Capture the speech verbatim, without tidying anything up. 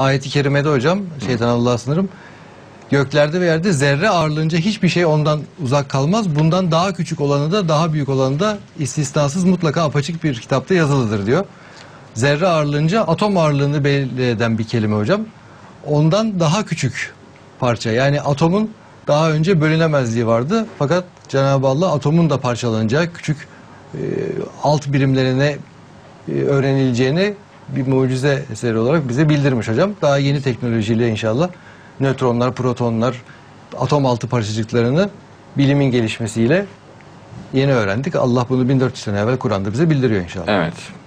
Ayeti Kerime'de hocam, şeytan Allah'a sınırım, göklerde ve yerde zerre ağırlığınca hiçbir şey ondan uzak kalmaz. Bundan daha küçük olanı da daha büyük olanı da istisnasız mutlaka apaçık bir kitapta yazılıdır diyor. Zerre ağırlığınca atom ağırlığını belli eden bir kelime hocam. Ondan daha küçük parça, yani atomun daha önce bölünemezliği vardı. Fakat Cenab-ı Allah atomun da parçalanacağı, küçük e, alt birimlerine e, öğrenileceğini bir mucize eseri olarak bize bildirmiş hocam. Daha yeni teknolojiyle inşallah nötronlar, protonlar, atom altı parçacıklarını bilimin gelişmesiyle yeni öğrendik. Allah bunu bin dört yüz sene evvel Kur'an'da bize bildiriyor inşallah. Evet.